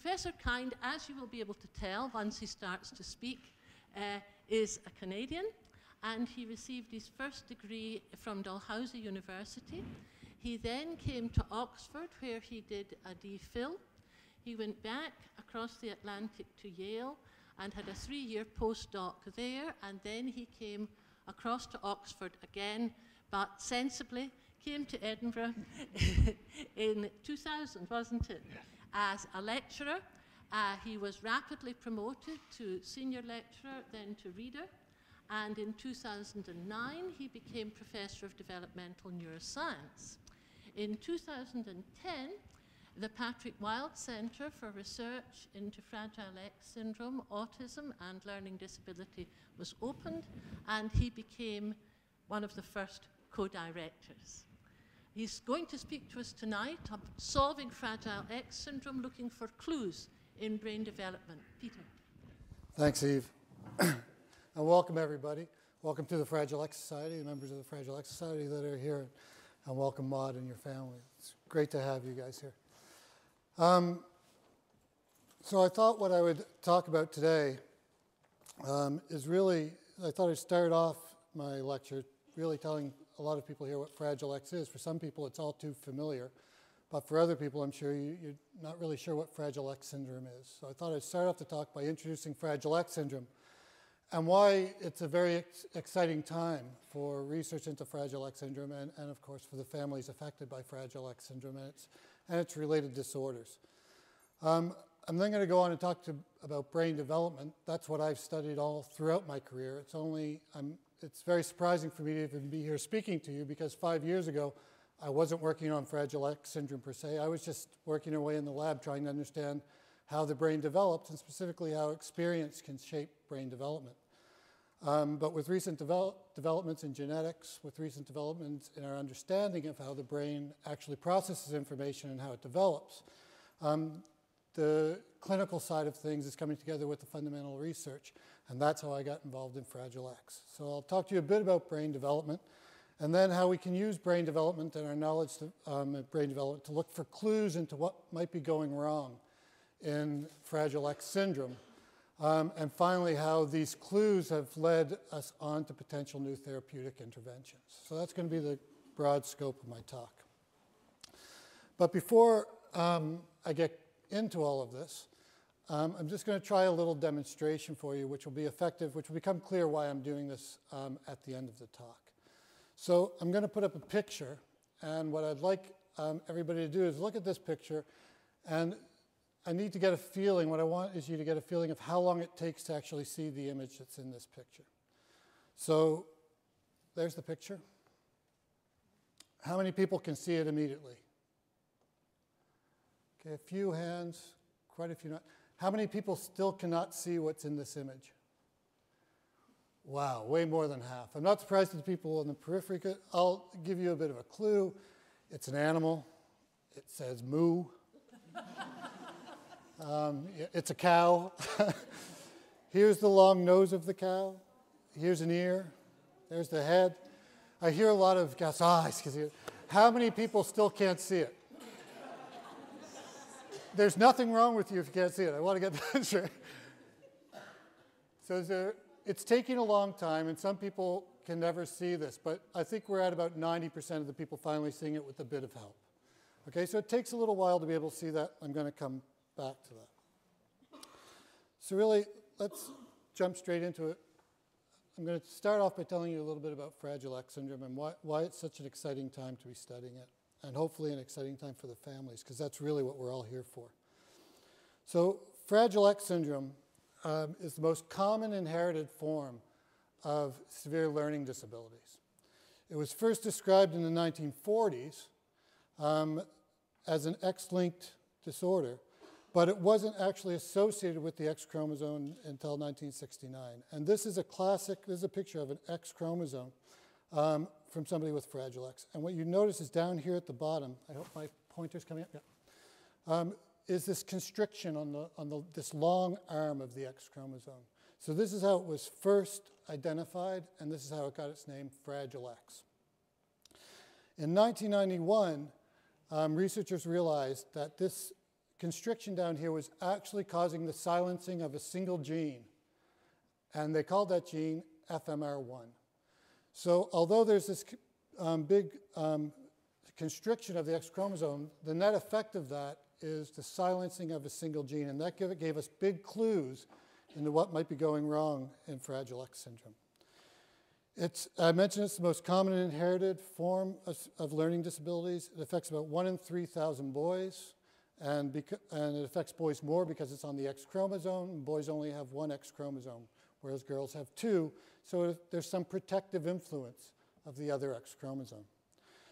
Professor Kind, as you will be able to tell once he starts to speak, is a Canadian, and he received his first degree from Dalhousie University. He then came to Oxford, where he did a DPhil. He went back across the Atlantic to Yale and had a 3-year postdoc there, and then he came across to Oxford again, but sensibly came to Edinburgh in 2000, wasn't it? Yes. As a lecturer. He was rapidly promoted to senior lecturer, then to reader, and in 2009 he became Professor of Developmental Neuroscience. In 2010, the Patrick Wild Centre for Research into Fragile X Syndrome, Autism and Learning Disability was opened, and he became one of the first co-directors. He's going to speak to us tonight on solving Fragile X Syndrome, looking for clues in brain development. Peter. Thanks, Eve. And welcome, everybody. Welcome to the Fragile X Society, the members of the Fragile X Society that are here, and welcome Maud and your family. It's great to have you guys here. So I thought what I would talk about today is really, I thought I'd start off my lecture really telling a lot of people here what Fragile X is. For some people, it's all too familiar. But for other people, I'm sure you're not really sure what Fragile X syndrome is. So I thought I'd start off the talk by introducing Fragile X syndrome and why it's a very exciting time for research into Fragile X syndrome and of course, for the families affected by Fragile X syndrome and its related disorders. I'm then going to go on and talk about brain development. That's what I've studied all throughout my career. It's very surprising for me to even be here speaking to you, because 5 years ago, I wasn't working on Fragile X syndrome per se. I was just working away in the lab trying to understand how the brain develops and specifically how experience can shape brain development. But with recent developments in genetics, with recent developments in our understanding of how the brain actually processes information and how it develops, the clinical side of things is coming together with the fundamental research, and that's how I got involved in Fragile X. So I'll talk to you a bit about brain development, and then how we can use brain development and our knowledge of brain development to look for clues into what might be going wrong in Fragile X syndrome. And finally, how these clues have led us on to potential new therapeutic interventions. So that's going to be the broad scope of my talk. But before I get into all of this, I'm just going to try a little demonstration for you, which will be effective, which will become clear why I'm doing this at the end of the talk. So I'm going to put up a picture, and what I'd like everybody to do is look at this picture, and I need to get a feeling, what I want is you to get a feeling of how long it takes to actually see the image that's in this picture. So there's the picture. How many people can see it immediately? Okay, a few hands, quite a few not. How many people still cannot see what's in this image? Wow, way more than half. I'm not surprised at the people on the periphery. I'll give you a bit of a clue. It's an animal. It says moo. It's a cow. Here's the long nose of the cow. Here's an ear. There's the head. I hear a lot of gas eyes. How many people still can't see it? There's nothing wrong with you if you can't see it. I want to get that straight. So it's taking a long time, and some people can never see this, but I think we're at about 90% of the people finally seeing it with a bit of help. Okay, so it takes a little while to be able to see that. I'm going to come back to that. So really, let's jump straight into it. I'm going to start off by telling you a little bit about Fragile X syndrome and why it's such an exciting time to be studying it, and hopefully an exciting time for the families, because that's really what we're all here for. So Fragile X syndrome is the most common inherited form of severe learning disabilities. It was first described in the 1940s as an X-linked disorder, but it wasn't actually associated with the X chromosome until 1969. And this is a picture of an X chromosome from somebody with Fragile X. And what you notice is down here at the bottom, I hope my pointer's coming up, yeah, is this constriction on this long arm of the X chromosome. So this is how it was first identified, and this is how it got its name, Fragile X. In 1991, researchers realized that this constriction down here was actually causing the silencing of a single gene. And they called that gene FMR1. So although there's this big constriction of the X chromosome, the net effect of that is the silencing of a single gene. And that gave us big clues into what might be going wrong in Fragile X syndrome. I mentioned it's the most common inherited form of learning disabilities. It affects about 1 in 3,000 boys. And it affects boys more because it's on the X chromosome. And boys only have one X chromosome, whereas girls have two. So there's some protective influence of the other X chromosome.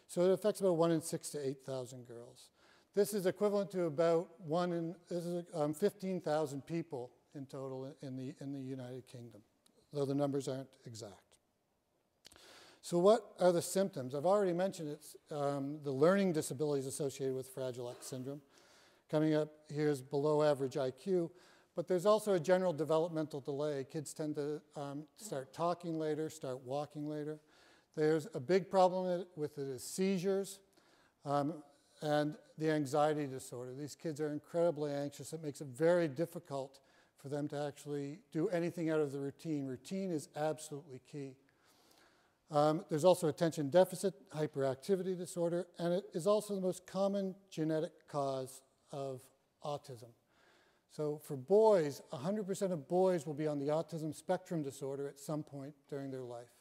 So it affects about 1 in 6 to 8,000 girls. This is equivalent to about 15,000 people in total in the United Kingdom, though the numbers aren't exact. So what are the symptoms? I've already mentioned it's the learning disabilities associated with Fragile X syndrome. Coming up here is below average IQ, but there's also a general developmental delay. Kids tend to start talking later, start walking later. There's a big problem with it is seizures and the anxiety disorder. These kids are incredibly anxious. It makes it very difficult for them to actually do anything out of the routine. Routine is absolutely key. There's also attention deficit hyperactivity disorder, and it is also the most common genetic cause of autism. So for boys, 100% of boys will be on the autism spectrum disorder at some point during their life.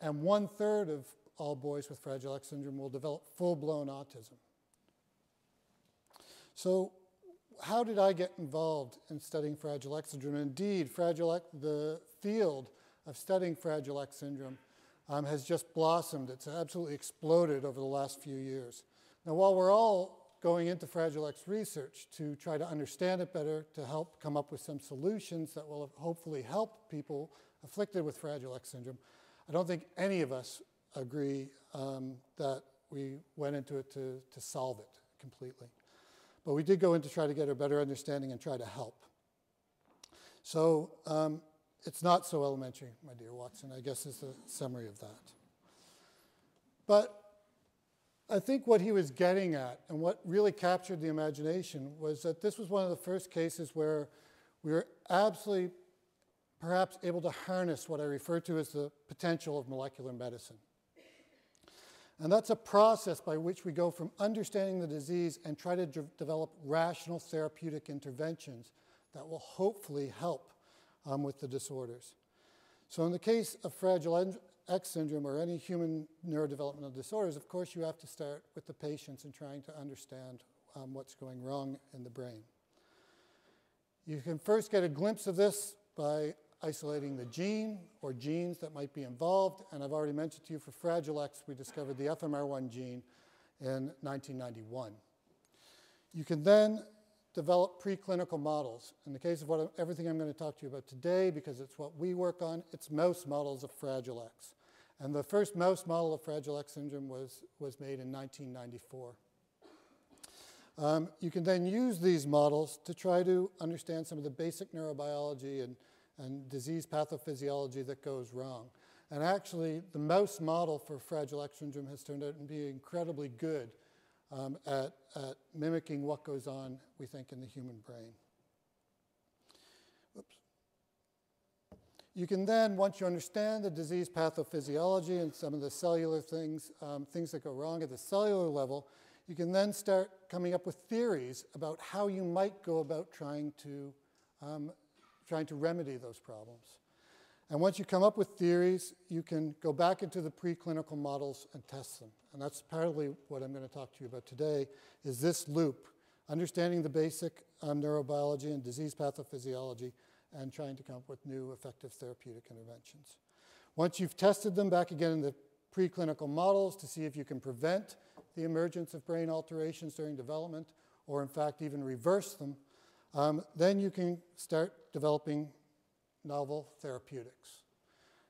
And 1/3 of all boys with Fragile X syndrome will develop full-blown autism. So how did I get involved in studying Fragile X syndrome? Indeed, the field of studying Fragile X syndrome has just blossomed. It's absolutely exploded over the last few years. Now, while we're all going into Fragile X research to try to understand it better, to help come up with some solutions that will hopefully help people afflicted with Fragile X syndrome, I don't think any of us agree that we went into it to solve it completely. But we did go in to try to get a better understanding and try to help. So it's not so elementary, my dear Watson, I guess is the summary of that. But I think what he was getting at and what really captured the imagination was that this was one of the first cases where we were absolutely perhaps able to harness what I refer to as the potential of molecular medicine. And that's a process by which we go from understanding the disease and try to develop rational therapeutic interventions that will hopefully help with the disorders. So in the case of Fragile X syndrome or any human neurodevelopmental disorders, of course you have to start with the patients and trying to understand what's going wrong in the brain. You can first get a glimpse of this by isolating the gene or genes that might be involved. And I've already mentioned to you for Fragile X, we discovered the FMR1 gene in 1991. You can then develop preclinical models. In the case of everything I'm going to talk to you about today, because it's what we work on, it's mouse models of Fragile X. And the first mouse model of Fragile X syndrome was made in 1994. You can then use these models to try to understand some of the basic neurobiology and disease pathophysiology that goes wrong. And actually, the mouse model for Fragile X syndrome has turned out to be incredibly good at mimicking what goes on, we think, in the human brain. Oops. You can then, once you understand the disease pathophysiology and some of the cellular things, things that go wrong at the cellular level, you can then start coming up with theories about how you might go about trying to remedy those problems. And once you come up with theories, you can go back into the preclinical models and test them. And that's partly what I'm going to talk to you about today, is this loop, understanding the basic neurobiology and disease pathophysiology and trying to come up with new effective therapeutic interventions. Once you've tested them back again in the preclinical models to see if you can prevent the emergence of brain alterations during development, or in fact even reverse them, then you can start developing novel therapeutics.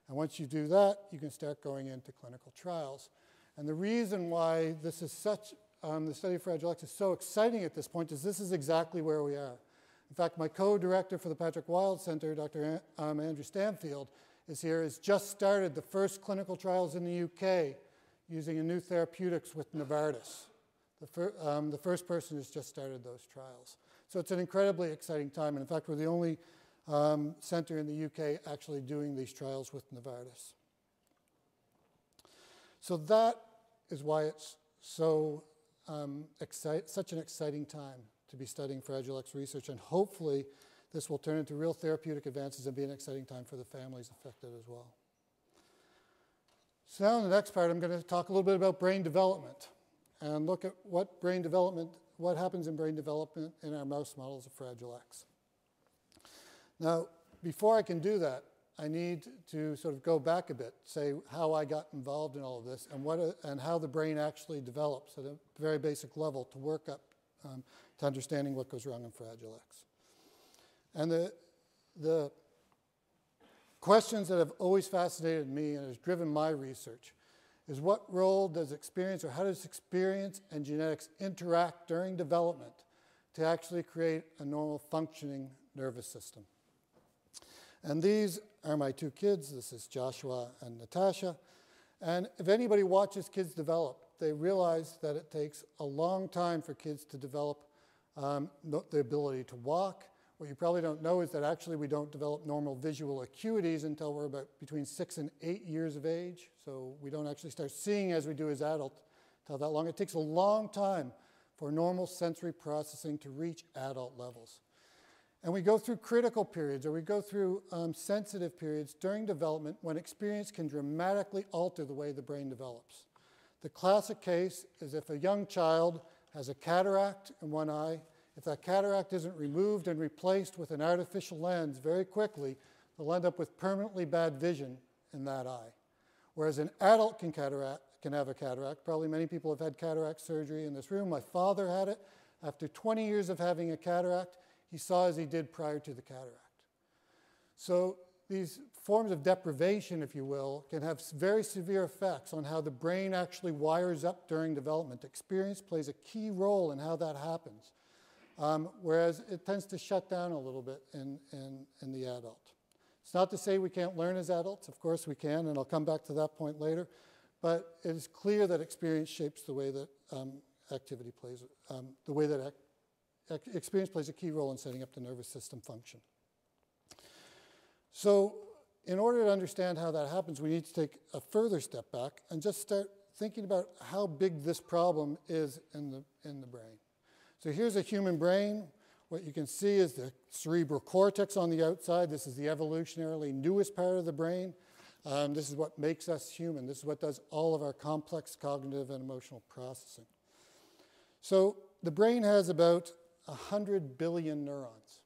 And once you do that, you can start going into clinical trials. And the reason why this is such, the study of Fragile X is so exciting at this point is this is exactly where we are. In fact, my co-director for the Patrick Wild Centre, Dr. Andrew Stanfield, is here, has just started the first clinical trials in the UK using a new therapeutics with Novartis. The first person has just started those trials. So it's an incredibly exciting time. And in fact, we're the only center in the UK actually doing these trials with Novartis. So that is why it's so such an exciting time to be studying Fragile X research. And hopefully, this will turn into real therapeutic advances and be an exciting time for the families affected as well. So now in the next part, I'm going to talk a little bit about brain development and look at what brain development, what happens in brain development in our mouse models of Fragile X. Now, before I can do that, I need to sort of go back a bit, say how I got involved in all of this and, how the brain actually develops at a very basic level to work up to understanding what goes wrong in Fragile X. And the questions that have always fascinated me and has driven my research is what role does experience, or how does experience and genetics interact during development to actually create a normal functioning nervous system? And these are my two kids. This is Joshua and Natasha. And if anybody watches kids develop, they realize that it takes a long time for kids to develop the ability to walk. What you probably don't know is that actually we don't develop normal visual acuities until we're about between 6 and 8 years of age. So we don't actually start seeing as we do as adults until that long. It takes a long time for normal sensory processing to reach adult levels. And we go through critical periods, or we go through sensitive periods during development when experience can dramatically alter the way the brain develops. The classic case is if a young child has a cataract in one eye, if that cataract isn't removed and replaced with an artificial lens very quickly, they'll end up with permanently bad vision in that eye. Whereas an adult can have a cataract. Probably many people have had cataract surgery in this room. My father had it. After 20 years of having a cataract, he saw as he did prior to the cataract. So these forms of deprivation, if you will, can have very severe effects on how the brain actually wires up during development. Experience plays a key role in how that happens. Whereas it tends to shut down a little bit in the adult. It's not to say we can't learn as adults. Of course we can, and I'll come back to that point later. But it is clear that experience shapes the way that experience plays a key role in setting up the nervous system function. So in order to understand how that happens, we need to take a further step back and just start thinking about how big this problem is in the brain. So here's a human brain. What you can see is the cerebral cortex on the outside. This is the evolutionarily newest part of the brain. This is what makes us human. This is what does all of our complex cognitive and emotional processing. So the brain has about 100 billion neurons.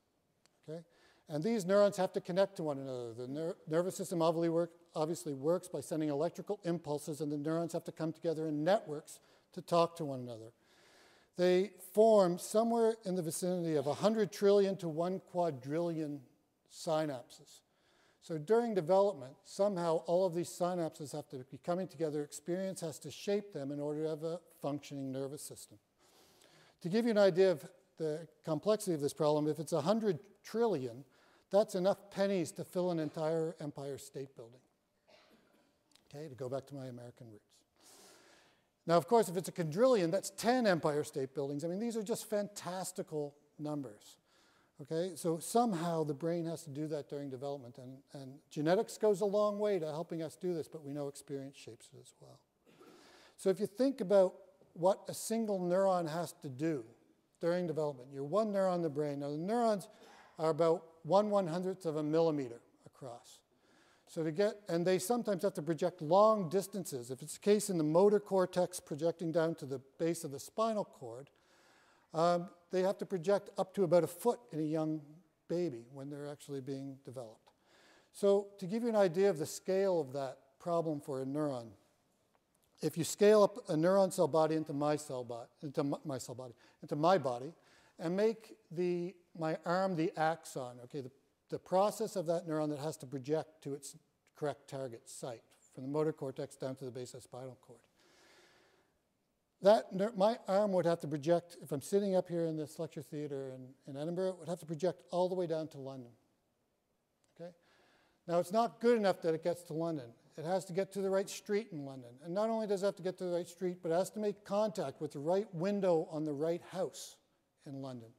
Okay? And these neurons have to connect to one another. The nervous system obviously works by sending electrical impulses, and the neurons have to come together in networks to talk to one another. They form somewhere in the vicinity of 100 trillion to 1 quadrillion synapses. So during development, somehow all of these synapses have to be coming together. Experience has to shape them in order to have a functioning nervous system. To give you an idea of the complexity of this problem, if it's 100 trillion, that's enough pennies to fill an entire Empire State Building. Okay, to go back to my American roots. Now, of course, if it's a quadrillion, that's 10 Empire State Buildings. I mean, these are just fantastical numbers, okay? So somehow the brain has to do that during development, and genetics goes a long way to helping us do this, but we know experience shapes it as well. So if you think about what a single neuron has to do during development, you're one neuron in the brain. Now, the neurons are about 1/100th of a millimeter across. So to get, and they sometimes have to project long distances. If it's the case in the motor cortex projecting down to the base of the spinal cord, they have to project up to about a foot in a young baby when they're actually being developed. So to give you an idea of the scale of that problem for a neuron, if you scale up a neuron cell body into my body, and make my arm the axon, okay, the process of that neuron that has to project to its correct target site from the motor cortex down to the base of the spinal cord. My arm would have to project, if I'm sitting up here in this lecture theater in Edinburgh, it would have to project all the way down to London. Okay? Now, it's not good enough that it gets to London. It has to get to the right street in London. And not only does it have to get to the right street, but it has to make contact with the right window on the right house in London.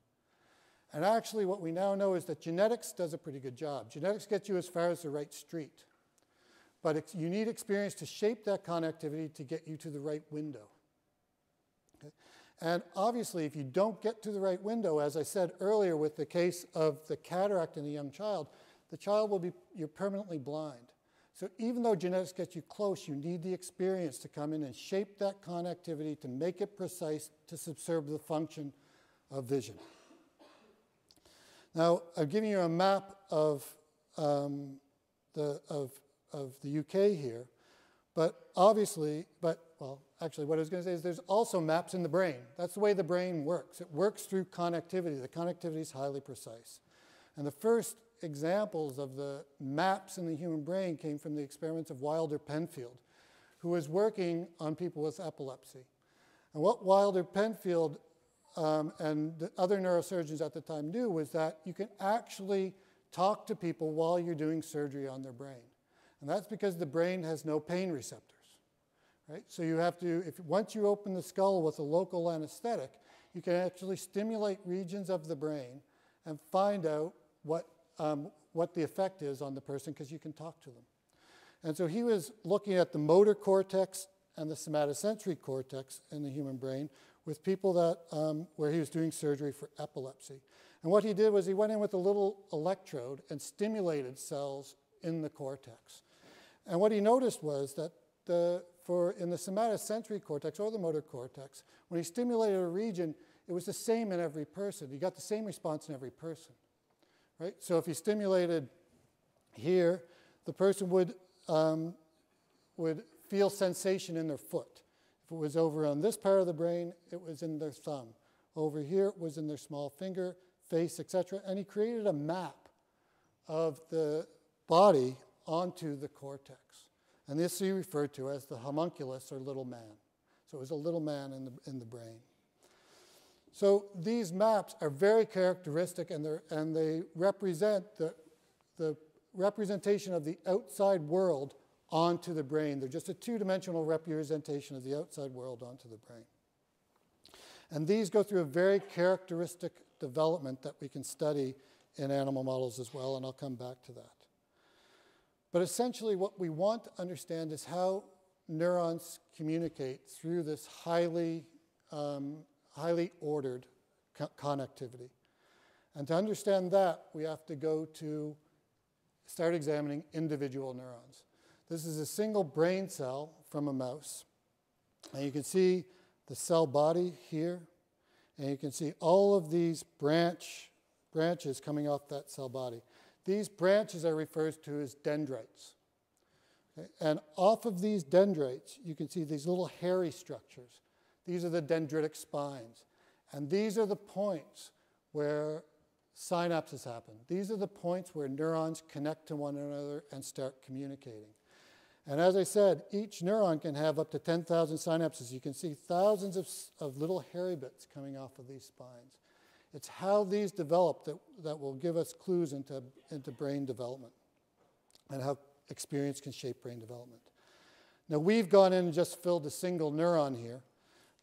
And actually, what we now know is that genetics does a pretty good job. Genetics gets you as far as the right street. But you need experience to shape that connectivity to get you to the right window. Okay? And obviously, if you don't get to the right window, as I said earlier with the case of the cataract in a young child, the child will be, you're permanently blind. So even though genetics gets you close, you need the experience to come in and shape that connectivity to make it precise to subserve the function of vision. Now, I'm giving you a map of the UK here, but obviously, actually, what I was going to say is there's also maps in the brain. That's the way the brain works. It works through connectivity. The connectivity is highly precise. And the first examples of the maps in the human brain came from the experiments of Wilder Penfield, who was working on people with epilepsy. And what Wilder Penfield and the other neurosurgeons at the time knew was that you can actually talk to people while you're doing surgery on their brain. And that's because the brain has no pain receptors. Right? So you have to, once you open the skull with a local anesthetic, you can actually stimulate regions of the brain and find out what the effect is on the person because you can talk to them. And so he was looking at the motor cortex and the somatosensory cortex in the human brain with people that, where he was doing surgery for epilepsy. And what he did was he went in with a little electrode and stimulated cells in the cortex. And what he noticed was that in the somatosensory cortex or the motor cortex, when he stimulated a region, it was the same in every person. He got the same response in every person, right? So if he stimulated here, the person would feel sensation in their foot. If it was over on this part of the brain, it was in their thumb. Over here, it was in their small finger, face, etc. And he created a map of the body onto the cortex. And this he referred to as the homunculus, or little man. So it was a little man in the brain. So these maps are very characteristic, and they represent the representation of the outside world onto the brain. They're just a two-dimensional representation of the outside world onto the brain. And these go through a very characteristic development that we can study in animal models as well, and I'll come back to that. But essentially, what we want to understand is how neurons communicate through this highly ordered connectivity. And to understand that, we have to go to start examining individual neurons. This is a single brain cell from a mouse. And you can see the cell body here. And you can see all of these branches coming off that cell body. These branches are referred to as dendrites. Okay? And off of these dendrites, you can see these little hairy structures. These are the dendritic spines. And these are the points where synapses happen. These are the points where neurons connect to one another and start communicating. And as I said, each neuron can have up to 10,000 synapses. You can see thousands of little hairy bits coming off of these spines. It's how these develop that will give us clues into brain development and how experience can shape brain development. Now, we've gone in and just filled a single neuron here,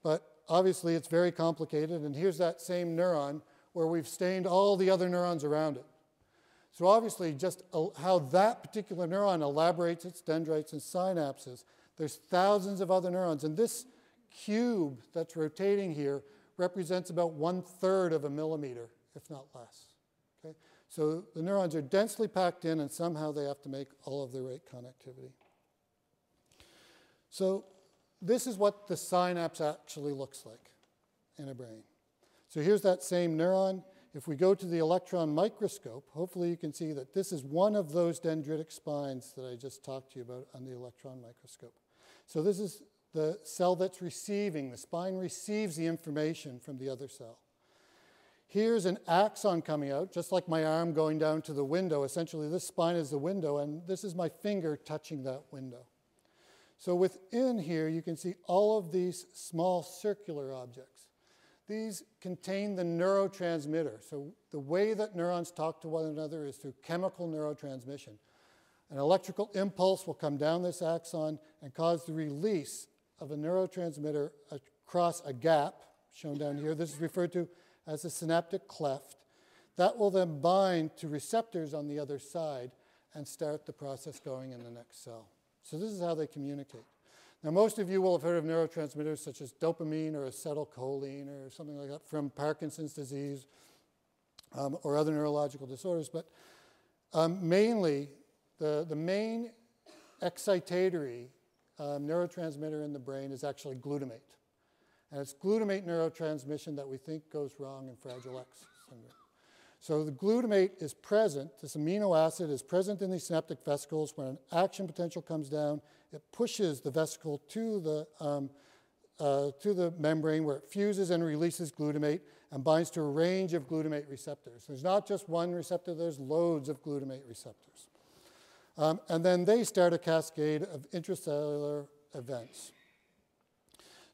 but obviously it's very complicated. And here's that same neuron where we've stained all the other neurons around it. So obviously, just how that particular neuron elaborates its dendrites and synapses, there's thousands of other neurons. And this cube that's rotating here represents about 1/3 of a millimeter, if not less. Okay? So the neurons are densely packed in, and somehow they have to make all of the right connectivity. So this is what the synapse actually looks like in a brain. So here's that same neuron. If we go to the electron microscope, hopefully you can see that this is one of those dendritic spines that I just talked to you about on the electron microscope. So this is the cell that's receiving, the spine receives the information from the other cell. Here's an axon coming out, just like my arm going down to the window. Essentially, this spine is the window, and this is my finger touching that window. So within here, you can see all of these small circular objects. These contain the neurotransmitter. So the way that neurons talk to one another is through chemical neurotransmission. An electrical impulse will come down this axon and cause the release of a neurotransmitter across a gap, shown down here. This is referred to as a synaptic cleft. That will then bind to receptors on the other side and start the process going in the next cell. So this is how they communicate. Now, most of you will have heard of neurotransmitters such as dopamine or acetylcholine or something like that from Parkinson's disease or other neurological disorders, but mainly the main excitatory neurotransmitter in the brain is actually glutamate. And it's glutamate neurotransmission that we think goes wrong in Fragile X syndrome. So the glutamate is present, this amino acid is present in these synaptic vesicles. When an action potential comes down, it pushes the vesicle to the membrane where it fuses and releases glutamate and binds to a range of glutamate receptors. There's not just one receptor, there's loads of glutamate receptors. And then they start a cascade of intracellular events.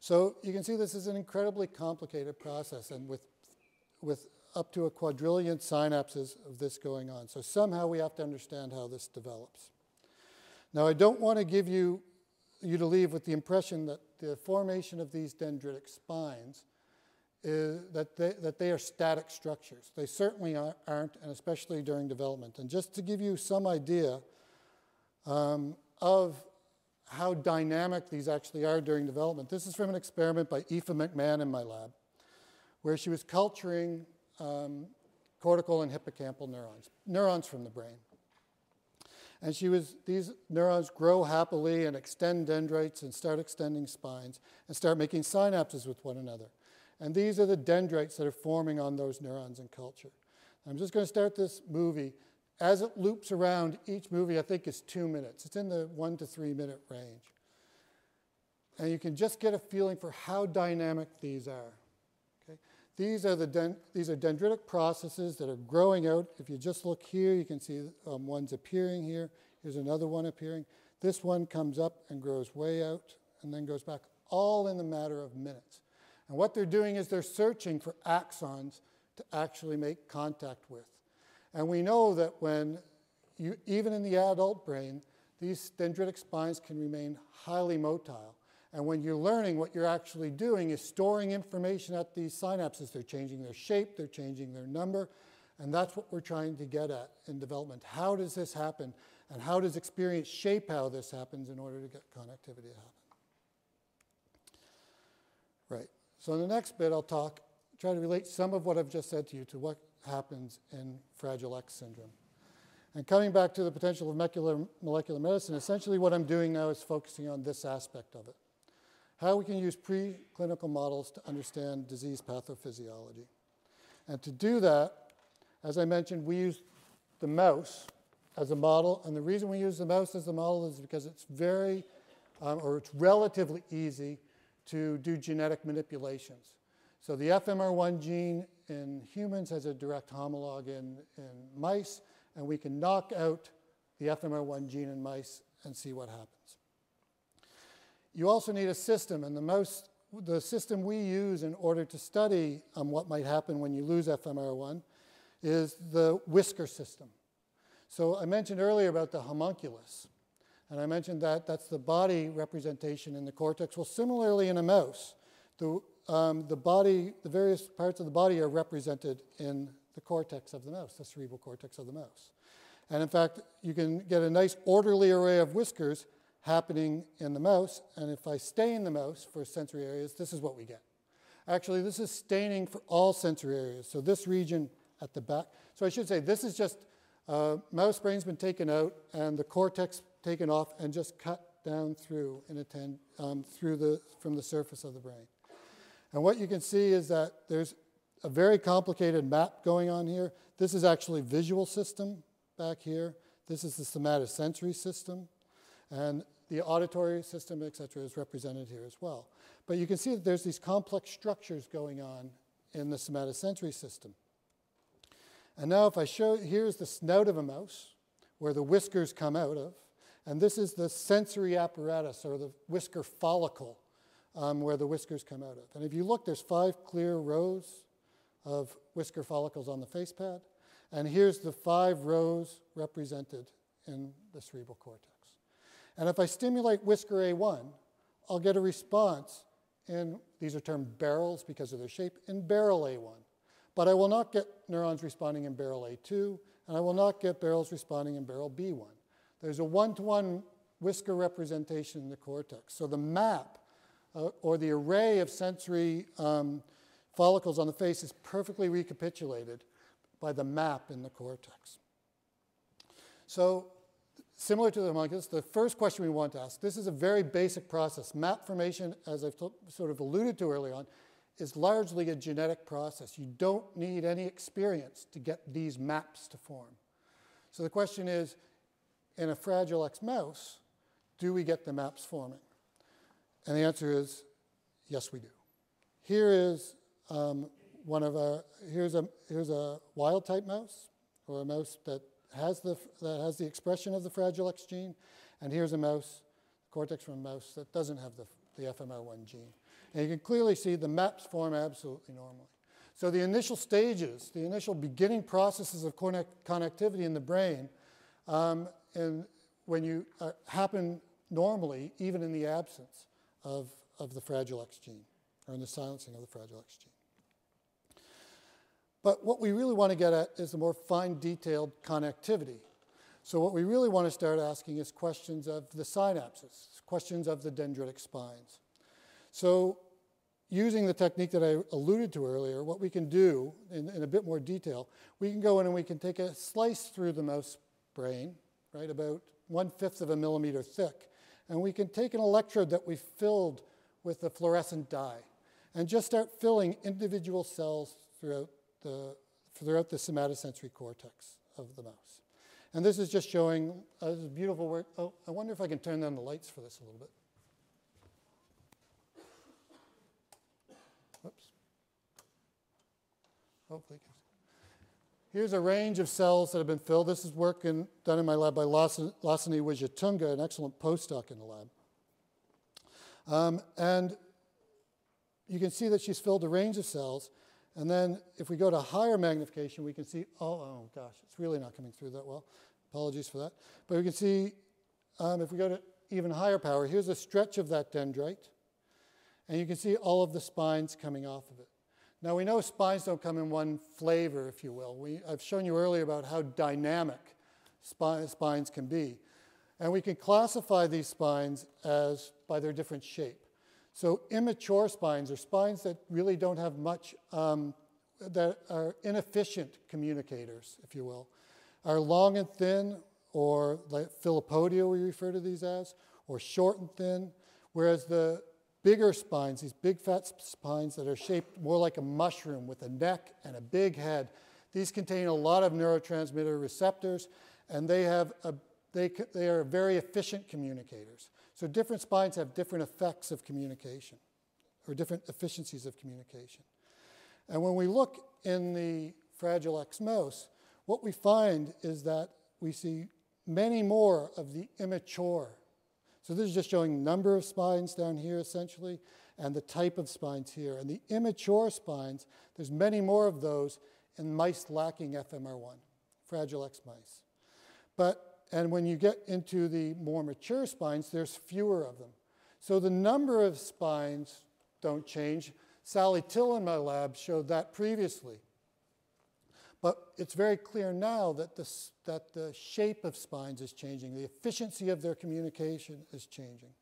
So you can see this is an incredibly complicated process, and with up to a quadrillion synapses of this going on. So somehow we have to understand how this develops. Now, I don't want to give you to leave with the impression that the formation of these dendritic spines is that they are static structures. They certainly aren't, and especially during development. And just to give you some idea of how dynamic these actually are during development, this is from an experiment by Aoife McMahon in my lab, where she was culturing cortical and hippocampal neurons from the brain. And these neurons grow happily and extend dendrites and start extending spines and start making synapses with one another. And these are the dendrites that are forming on those neurons in culture. I'm just going to start this movie. As it loops around, each movie I think is 2 minutes. It's in the 1 to 3 minute range. And you can just get a feeling for how dynamic these are. These are dendritic processes that are growing out. If you just look here, you can see one's appearing here. Here's another one appearing. This one comes up and grows way out and then goes back, all in the matter of minutes. And what they're doing is they're searching for axons to actually make contact with. And we know that even in the adult brain, these dendritic spines can remain highly motile. And when you're learning, what you're actually doing is storing information at these synapses. They're changing their shape, they're changing their number, and that's what we're trying to get at in development. How does this happen, and how does experience shape how this happens in order to get connectivity to happen? Right, so in the next bit, I'll try to relate some of what I've just said to you to what happens in Fragile X syndrome. And coming back to the potential of molecular medicine, essentially what I'm doing now is focusing on this aspect of it. How we can use preclinical models to understand disease pathophysiology. And to do that, as I mentioned, we use the mouse as a model. And the reason we use the mouse as the model is because it's relatively easy to do genetic manipulations. So the FMR1 gene in humans has a direct homologue in mice, and we can knock out the FMR1 gene in mice and see what happens. You also need a system, and the system we use in order to study what might happen when you lose FMR1 is the whisker system. So I mentioned earlier about the homunculus, and I mentioned that that's the body representation in the cortex. Well, similarly in a mouse, the various parts of the body are represented in the cortex of the mouse, the cerebral cortex of the mouse. And in fact, you can get a nice orderly array of whiskers happening in the mouse, and if I stain the mouse for sensory areas, this is what we get. Actually, this is staining for all sensory areas. So this region at the back. So I should say this is just mouse brain's been taken out and the cortex taken off and just cut down through from the surface of the brain. And what you can see is that there's a very complicated map going on here. This is actually visual system back here. This is the somatosensory system. And the auditory system, et cetera, is represented here as well. But you can see that there's these complex structures going on in the somatosensory system. And now if I show, here's the snout of a mouse, where the whiskers come out of. And this is the sensory apparatus, or the whisker follicle, where the whiskers come out of. And if you look, there's 5 clear rows of whisker follicles on the face pad. And here's the 5 rows represented in the cerebral cortex. And if I stimulate whisker A1, I'll get a response in, these are termed barrels because of their shape, in barrel A1. But I will not get neurons responding in barrel A2, and I will not get barrels responding in barrel B1. There's a one-to-one whisker representation in the cortex. So the map or the array of sensory follicles on the face is perfectly recapitulated by the map in the cortex. So similar to the homunculus, the first question we want to ask, this is a very basic process. Map formation, as I've sort of alluded to early on, is largely a genetic process. You don't need any experience to get these maps to form. So the question is, in a Fragile X mouse, do we get the maps forming? And the answer is, yes, we do. Here is here's a wild type mouse, or a mouse that has the expression of the Fragile X gene, and here's a mouse, cortex from a mouse that doesn't have the FMR1 gene. And you can clearly see the maps form absolutely normally. So the initial stages, the initial beginning processes of connectivity in the brain, happen normally, even in the absence of the Fragile X gene, or in the silencing of the Fragile X gene. But what we really want to get at is the more fine, detailed connectivity. So what we really want to start asking is questions of the synapses, questions of the dendritic spines. So using the technique that I alluded to earlier, what we can do in a bit more detail, we can go in and we can take a slice through the mouse brain, right, about 1/5 of a millimeter thick, and we can take an electrode that we filled with a fluorescent dye and just start filling individual cells throughout the somatosensory cortex of the mouse. And this is just showing this beautiful work. Oh, I wonder if I can turn down the lights for this a little bit. Whoops. Hopefully. Here's a range of cells that have been filled. This is work done in my lab by Lasani Wijetunga, an excellent postdoc in the lab. And you can see that she's filled a range of cells. And then if we go to higher magnification, we can see, oh gosh, it's really not coming through that well. Apologies for that. But we can see if we go to even higher power, here's a stretch of that dendrite. And you can see all of the spines coming off of it. Now we know spines don't come in one flavor, if you will. I've shown you earlier about how dynamic spines can be. And we can classify these spines as by their different shape. So immature spines are spines that really don't have much, that are inefficient communicators, if you will, are long and thin, or like filipodia we refer to these as, or short and thin, whereas the bigger spines, these big fat spines that are shaped more like a mushroom with a neck and a big head, these contain a lot of neurotransmitter receptors, and they are very efficient communicators. So different spines have different effects of communication, or different efficiencies of communication. And when we look in the Fragile X mouse, what we find is that we see many more of the immature. So this is just showing number of spines down here, essentially, and the type of spines here. And the immature spines, there's many more of those in mice lacking FMR1, Fragile X mice. And when you get into the more mature spines, there's fewer of them. So the number of spines don't change. Sally Till in my lab showed that previously. But it's very clear now that the shape of spines is changing. The efficiency of their communication is changing.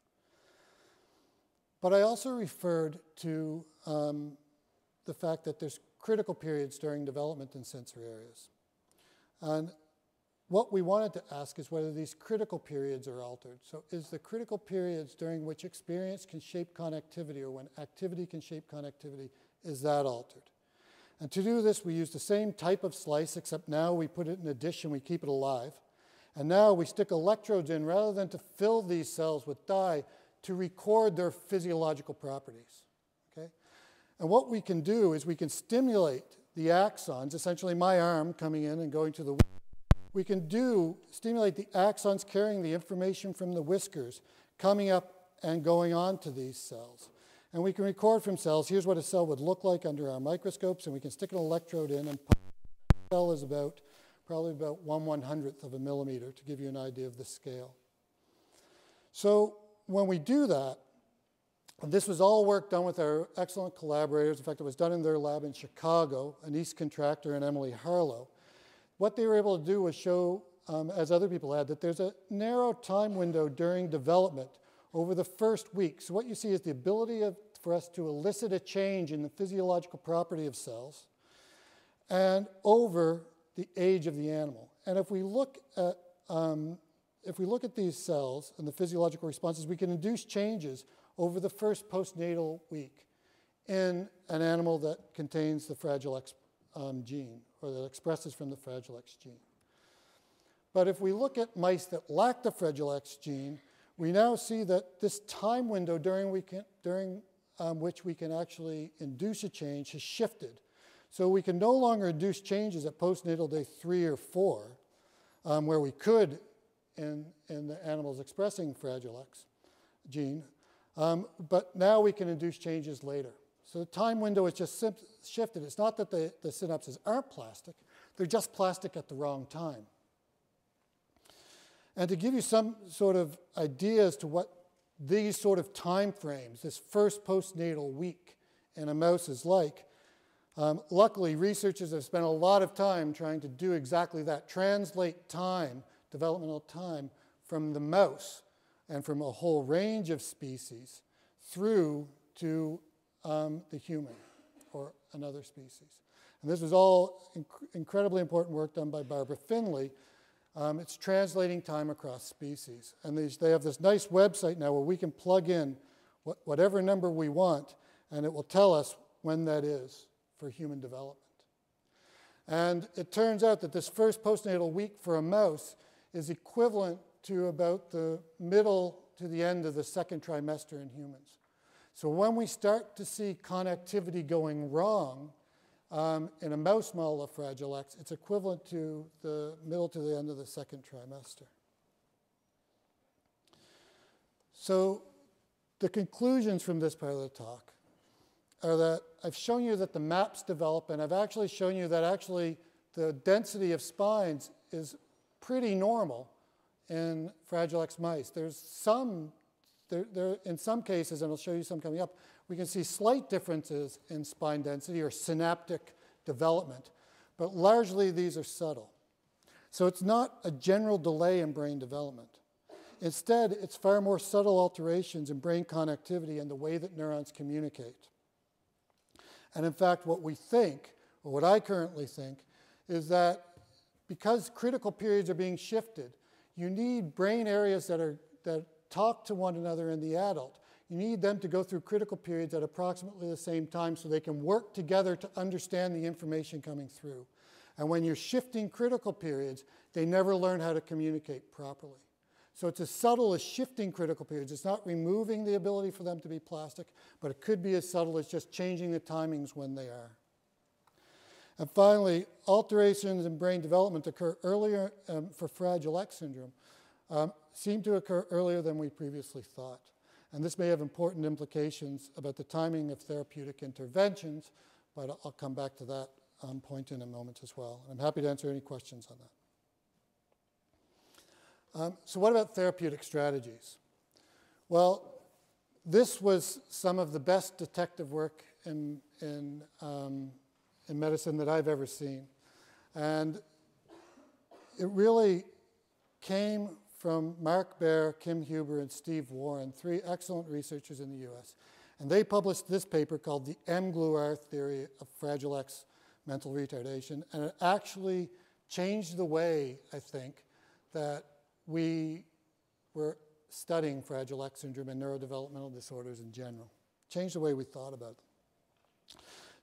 But I also referred to the fact that there's critical periods during development in sensory areas. And what we wanted to ask is whether these critical periods are altered. So is the critical periods during which experience can shape connectivity, or when activity can shape connectivity, is that altered? And to do this, we use the same type of slice, except now we put it in a dish and we keep it alive. And now we stick electrodes in rather than to fill these cells with dye, to record their physiological properties. Okay? And what we can do is we can stimulate the axons, essentially my arm coming in and going to the we can stimulate the axons carrying the information from the whiskers, coming up and going on to these cells. And we can record from cells. Here's what a cell would look like under our microscopes, and we can stick an electrode in, and the cell is about probably about 1/100th of a millimeter to give you an idea of the scale. So when we do that, and this was all work done with our excellent collaborators. In fact, it was done in their lab in Chicago, Anise Contractor and Emily Harlow. What they were able to do was show, as other people had, that there's a narrow time window during development over the first week. So what you see is the ability for us to elicit a change in the physiological property of cells and over the age of the animal. And if we look at these cells and the physiological responses, we can induce changes over the first postnatal week in an animal that contains the Fragile X gene, or that expresses from the Fragile X gene. But if we look at mice that lack the Fragile X gene, we now see that this time window during which we can actually induce a change has shifted. So we can no longer induce changes at postnatal day 3 or 4, where we could in the animals expressing Fragile X gene. But now we can induce changes later. So the time window is just shifted. It's not that the synapses aren't plastic. They're just plastic at the wrong time. And to give you some sort of idea as to what these sort of time frames, this first postnatal week in a mouse is like, luckily researchers have spent a lot of time trying to do exactly that, translate time, developmental time, from the mouse and from a whole range of species through to the human or another species. And this was all incredibly important work done by Barbara Finlay. It's translating time across species. And they have this nice website now where we can plug in whatever number we want, and it will tell us when that is for human development. And it turns out that this first postnatal week for a mouse is equivalent to about the middle to the end of the second trimester in humans. So when we start to see connectivity going wrong in a mouse model of Fragile X, it's equivalent to the middle to the end of the second trimester. So the conclusions from this part of the talk are that I've shown you that the maps develop, and I've actually shown you that actually the density of spines is pretty normal in Fragile X mice. There's some, in some cases, and I'll show you some coming up, we can see slight differences in spine density or synaptic development, but largely these are subtle. So it's not a general delay in brain development. Instead, it's far more subtle alterations in brain connectivity and the way that neurons communicate. And in fact, what we think, or what I currently think, is that because critical periods are being shifted, you need brain areas that talk to one another in the adult. You need them to go through critical periods at approximately the same time so they can work together to understand the information coming through. And when you're shifting critical periods, they never learn how to communicate properly. So it's as subtle as shifting critical periods. It's not removing the ability for them to be plastic, but it could be as subtle as just changing the timings when they are. And finally, alterations in brain development occur earlier for Fragile X syndrome, seem to occur earlier than we previously thought. And this may have important implications about the timing of therapeutic interventions, but I'll come back to that point in a moment as well. And I'm happy to answer any questions on that. So what about therapeutic strategies? Well, this was some of the best detective work in medicine that I've ever seen. And it really came from Mark Bear, Kim Huber, and Steve Warren, 3 excellent researchers in the US. And they published this paper called The mGluR Theory of Fragile X Mental Retardation. And it actually changed the way, I think, that we were studying Fragile X syndrome and neurodevelopmental disorders in general. Changed the way we thought about it.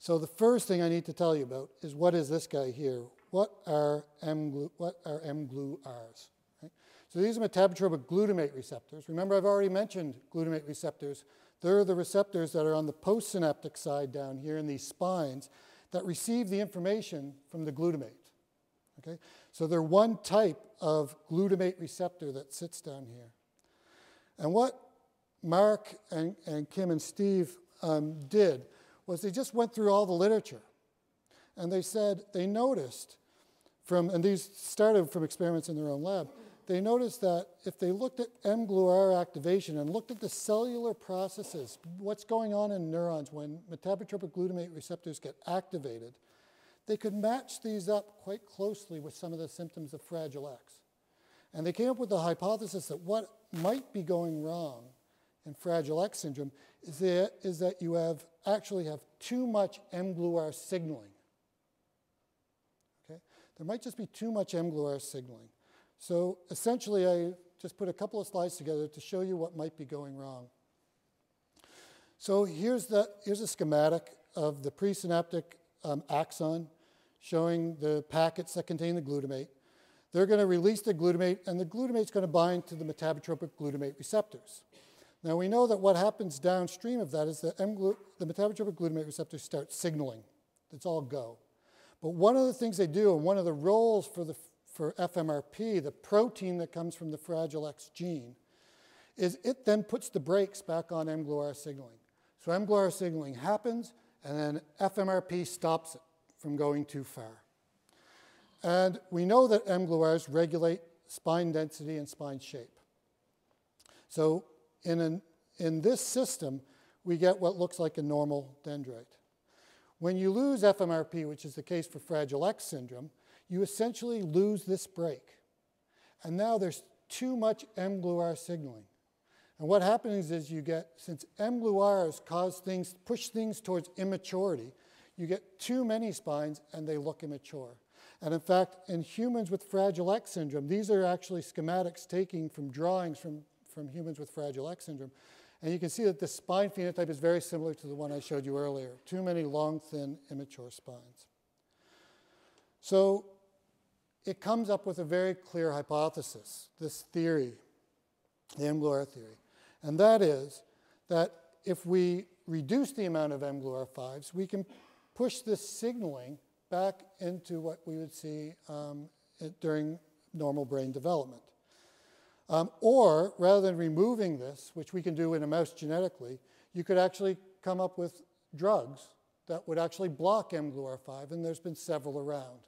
So the first thing I need to tell you about is what is this guy here? What are mGluRs? Right? So these are metabotropic glutamate receptors. Remember, I've already mentioned glutamate receptors. They're the receptors that are on the postsynaptic side down here in these spines that receive the information from the glutamate. Okay? So they're one type of glutamate receptor that sits down here. And what Mark and Kim and Steve did was they just went through all the literature, and they said they noticed and these started from experiments in their own lab, they noticed that if they looked at mGluR activation and looked at the cellular processes, what's going on in neurons when metabotropic glutamate receptors get activated, they could match these up quite closely with some of the symptoms of Fragile X. And they came up with the hypothesis that what might be going wrong in Fragile X syndrome is that you actually have too much mGluR signaling. Okay? There might just be too much mGluR signaling. So essentially, I just put a couple of slides together to show you what might be going wrong. So here's a schematic of the presynaptic axon showing the packets that contain the glutamate. They're going to release the glutamate, and the glutamate's going to bind to the metabotropic glutamate receptors. Now, we know that what happens downstream of that is that the metabotropic glutamate receptors start signaling. It's all go. But one of the things they do, and one of the roles for FMRP, the protein that comes from the Fragile X gene, is it then puts the brakes back on mGluR signaling. So mGluR signaling happens, and then FMRP stops it from going too far. And we know that mGluRs regulate spine density and spine shape. So in this system, we get what looks like a normal dendrite. When you lose FMRP, which is the case for Fragile X syndrome, you essentially lose this break. And now there's too much mGluR signaling. And what happens is you get, since mGluRs push things towards immaturity, you get too many spines and they look immature. And in fact, in humans with Fragile X syndrome, these are actually schematics taken from drawings from humans with Fragile X syndrome. And you can see that the spine phenotype is very similar to the one I showed you earlier. Too many long, thin, immature spines. So it comes up with a very clear hypothesis, this theory, the mGluR theory. And that is that if we reduce the amount of mGluR5s, we can push this signaling back into what we would see during normal brain development. Or rather than removing this, which we can do in a mouse genetically, you could actually come up with drugs that would actually block mGluR5, and there's been several around.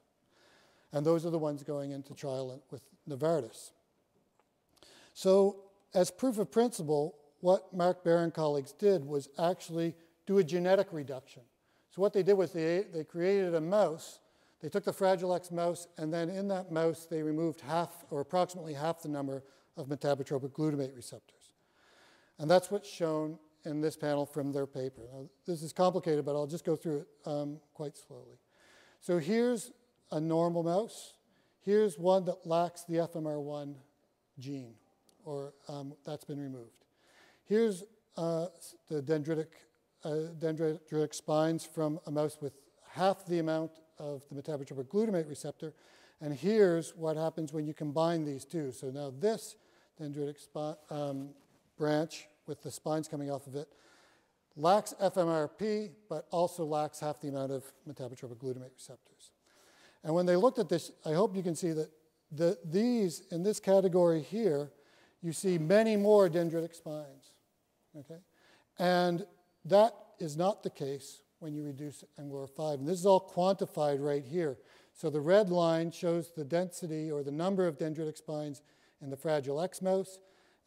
And those are the ones going into trial with Novartis. So as proof of principle, what Mark Bear and colleagues did was actually do a genetic reduction. So what they did was they created a mouse. They took the Fragile X mouse, and then in that mouse, they removed half or approximately half the number of metabotropic glutamate receptors. And that's what's shown in this panel from their paper. Now, this is complicated, but I'll just go through it quite slowly. So here's a normal mouse. Here's one that lacks the FMR1 gene, or that's been removed. Here's the dendritic spines from a mouse with half the amount of the metabotropic glutamate receptor. And here's what happens when you combine these two. So now this dendritic branch with the spines coming off of it lacks FMRP, but also lacks half the amount of metabotropic glutamate receptors. And when they looked at this, I hope you can see that these, in this category here, you see many more dendritic spines. Okay? And that is not the case when you reduce mGluR5. And this is all quantified right here. So the red line shows the density or the number of dendritic spines in the Fragile X mouse.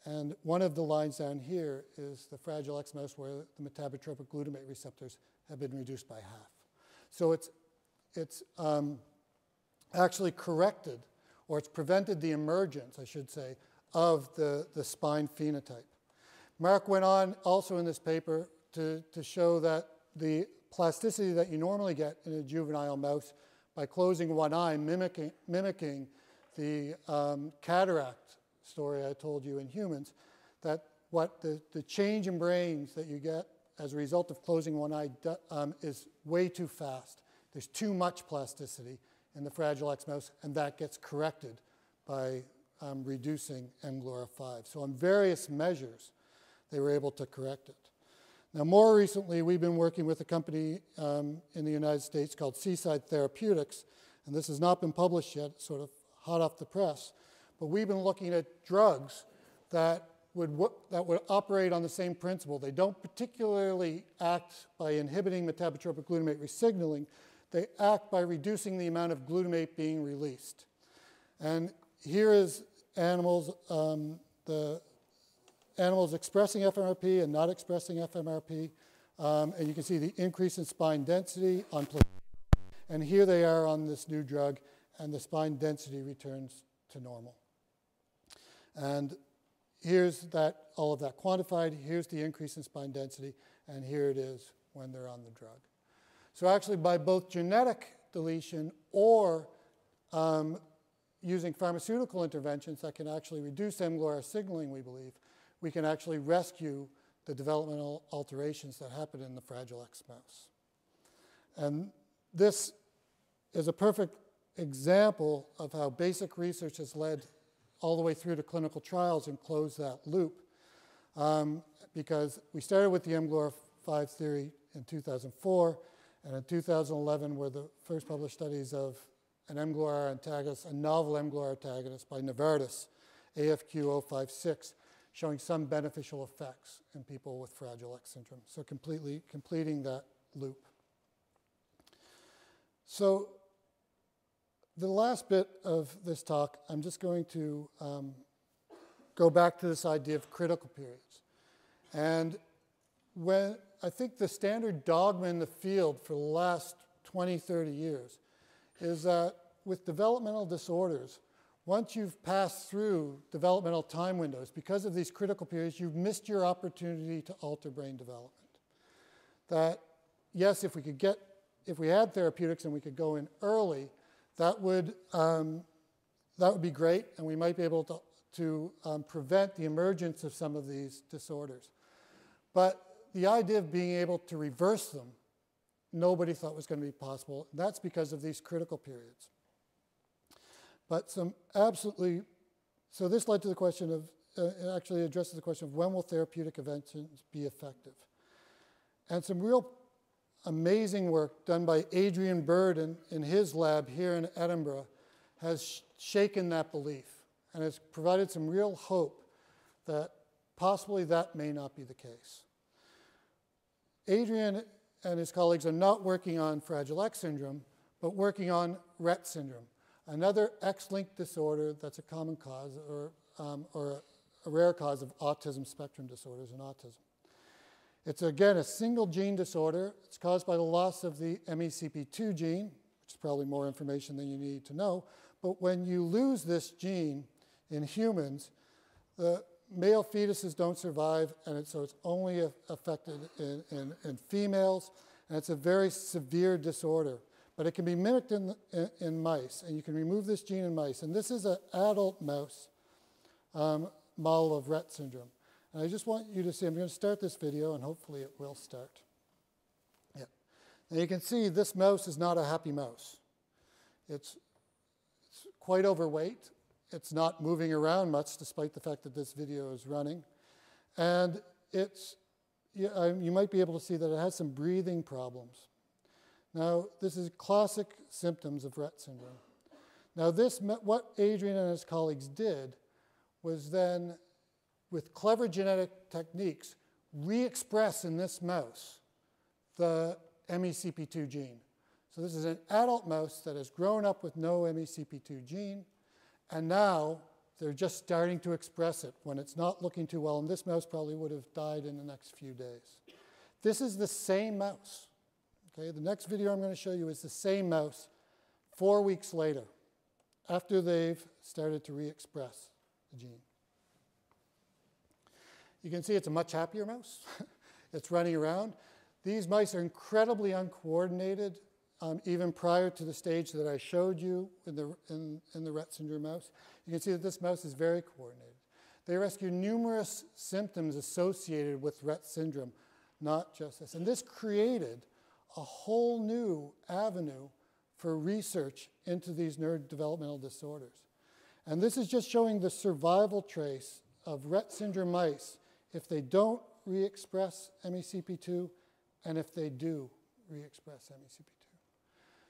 And one of the lines down here is the Fragile X mouse where the metabotropic glutamate receptors have been reduced by half. So it's actually corrected, or it's prevented the emergence, I should say, of the spine phenotype. Mark went on also in this paper to show that the plasticity that you normally get in a juvenile mouse by closing one eye, mimicking the cataract story I told you in humans, that what the change in brains that you get as a result of closing one eye is way too fast. There's too much plasticity in the Fragile X mouse, and that gets corrected by reducing mGluR5. So on various measures, they were able to correct it. Now, more recently, we've been working with a company in the United States called Seaside Therapeutics, and this has not been published yet, sort of hot off the press, but we've been looking at drugs that would operate on the same principle. They don't particularly act by inhibiting metabotropic glutamate resignaling. They act by reducing the amount of glutamate being released. And here is animals, the animals expressing FMRP and not expressing FMRP. And you can see the increase in spine density on placebo. And here they are on this new drug, and the spine density returns to normal. And here's that, all of that quantified. Here's the increase in spine density, and here it is when they're on the drug. So actually, by both genetic deletion or using pharmaceutical interventions that can actually reduce mGluR signaling, we believe, we can actually rescue the developmental alterations that happen in the Fragile X mouse. And this is a perfect example of how basic research has led all the way through to clinical trials and closed that loop, because we started with the mGluR5 theory in 2004, and in 2011 were the first published studies of an mGluR antagonist, a novel mGluR antagonist by Novartis, AFQ056, showing some beneficial effects in people with Fragile X syndrome. So completely completing that loop. So the last bit of this talk, I'm just going to go back to this idea of critical periods. And when I think the standard dogma in the field for the last 20, 30 years is that with developmental disorders, once you've passed through developmental time windows, because of these critical periods, you've missed your opportunity to alter brain development. That, yes, if we had therapeutics and we could go in early, that would be great, and we might be able to prevent the emergence of some of these disorders. But the idea of being able to reverse them, nobody thought was going to be possible. That's because of these critical periods. But some absolutely, so this led to the question of, it actually addresses the question of when will therapeutic interventions be effective? And some real amazing work done by Adrian Bird in his lab here in Edinburgh has shaken that belief and has provided some real hope that possibly that may not be the case. Adrian and his colleagues are not working on Fragile X syndrome, but working on Rett syndrome, another X-linked disorder that's a common cause or a rare cause of autism spectrum disorders and autism. It's, again, a single gene disorder. It's caused by the loss of the MECP2 gene, which is probably more information than you need to know. But when you lose this gene in humans, the male fetuses don't survive, and so it's only affected in females, and it's a very severe disorder. But it can be mimicked in mice, and you can remove this gene in mice. And this is an adult mouse model of Rett syndrome. And I just want you to see, I'm going to start this video, and hopefully it will start. Yeah. Now you can see this mouse is not a happy mouse. It's quite overweight. It's not moving around much, despite the fact that this video is running. And it's, you might be able to see that it has some breathing problems. Now, this is classic symptoms of Rett syndrome. Now, this, what Adrian and his colleagues did was then, with clever genetic techniques, re-express in this mouse the MECP2 gene. So this is an adult mouse that has grown up with no MECP2 gene, and now they're just starting to express it when it's not looking too well, and this mouse probably would have died in the next few days. This is the same mouse. Okay, the next video I'm going to show you is the same mouse 4 weeks later, after they've started to re-express the gene. You can see it's a much happier mouse. It's running around. These mice are incredibly uncoordinated, even prior to the stage that I showed you in the Rett syndrome mouse. You can see that this mouse is very coordinated. They rescue numerous symptoms associated with Rett syndrome, not just this. And this created a whole new avenue for research into these neurodevelopmental disorders. And this is just showing the survival trace of Rett syndrome mice if they don't re-express MECP2, and if they do re-express MECP2.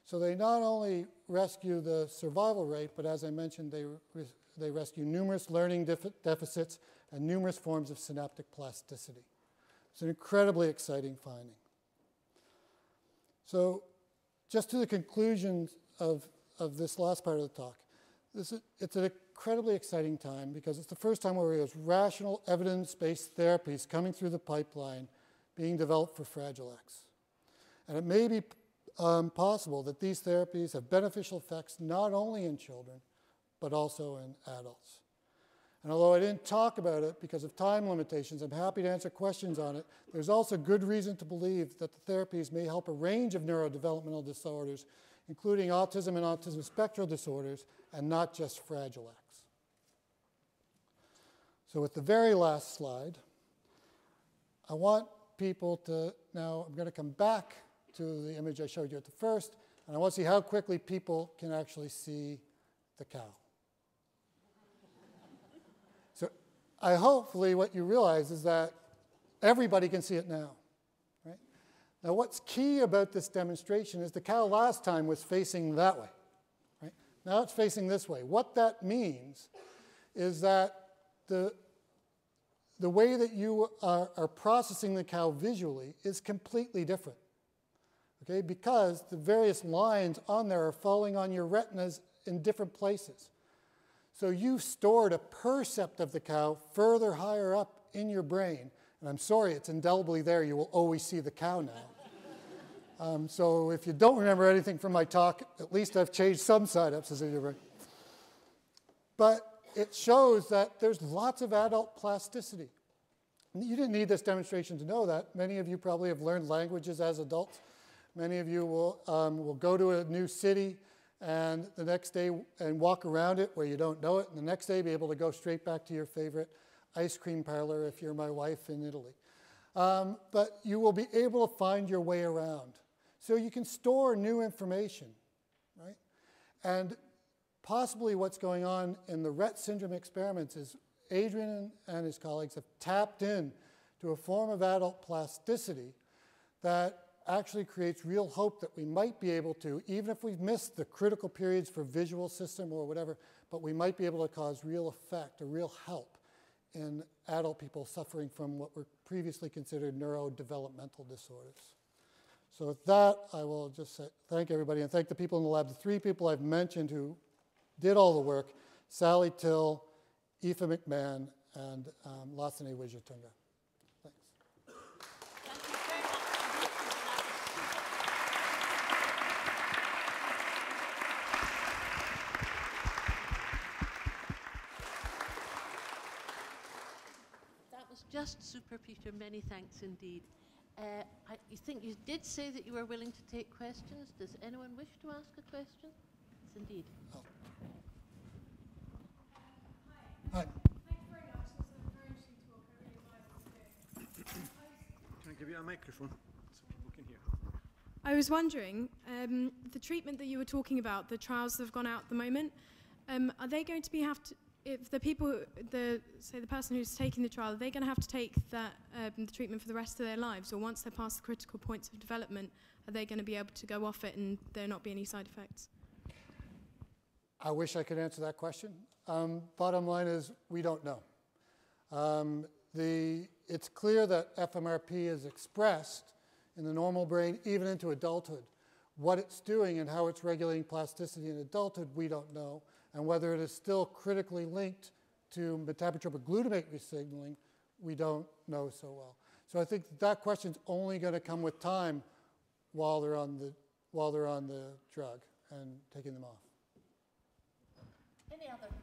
So they not only rescue the survival rate, but as I mentioned, they rescue numerous learning deficits and numerous forms of synaptic plasticity. It's an incredibly exciting finding. So just to the conclusion of this last part of the talk, it's an incredibly exciting time because it's the first time where there's rational evidence-based therapies coming through the pipeline being developed for Fragile X. And it may be possible that these therapies have beneficial effects not only in children, but also in adults. And although I didn't talk about it because of time limitations, I'm happy to answer questions on it. There's also good reason to believe that the therapies may help a range of neurodevelopmental disorders, including autism and autism spectrum disorders, and not just Fragile X. So with the very last slide, I want people to, now I'm going to come back to the image I showed you at the first, and I want to see how quickly people can actually see the cow. So hopefully what you realize is that everybody can see it now. Right? Now what's key about this demonstration is the cow last time was facing that way. Right? Now it's facing this way. What that means is that the way that you are processing the cow visually is completely different. Okay? Because the various lines on there are falling on your retinas in different places. So you've stored a percept of the cow further higher up in your brain. And I'm sorry, it's indelibly there. You will always see the cow now. So if you don't remember anything from my talk, at least I've changed some synapses in your brain. But it shows that there's lots of adult plasticity. You didn't need this demonstration to know that. Many of you probably have learned languages as adults. Many of you will go to a new city and the next day and walk around it where you don't know it, and the next day be able to go straight back to your favorite ice cream parlor if you're my wife in Italy. But you will be able to find your way around. So you can store new information, right? And possibly what's going on in the Rett syndrome experiments is Adrian and his colleagues have tapped in to a form of adult plasticity that actually creates real hope that we might be able to, even if we've missed the critical periods for visual system or whatever, but we might be able to cause real effect or real help in adult people suffering from what were previously considered neurodevelopmental disorders. So with that, I will just say thank everybody and thank the people in the lab. The three people I've mentioned who did all the work, Sally Till, Aoife McMahon, and Lasani Wijetunga. Just super, Peter, many thanks indeed. I think you did say that you were willing to take questions. Does anyone wish to ask a question? Yes, indeed. Oh. Hi. Thank you very much. This is a very interesting talk. I really like this. Can I give you a microphone so people can hear? I was wondering, the treatment that you were talking about, the trials that have gone out at the moment, are they going to if the people, say the person who's taking the trial, are they going to have to take that, the treatment for the rest of their lives? Or once they're past the critical points of development, are they going to be able to go off it and there not be any side effects? I wish I could answer that question. Bottom line is, we don't know. It's clear that FMRP is expressed in the normal brain, even into adulthood. What it's doing and how it's regulating plasticity in adulthood, we don't know. And whether it is still critically linked to metabotropic glutamate signaling, we don't know so well. So I think that question's only going to come with time while they're on the drug and taking them off. Any other questions?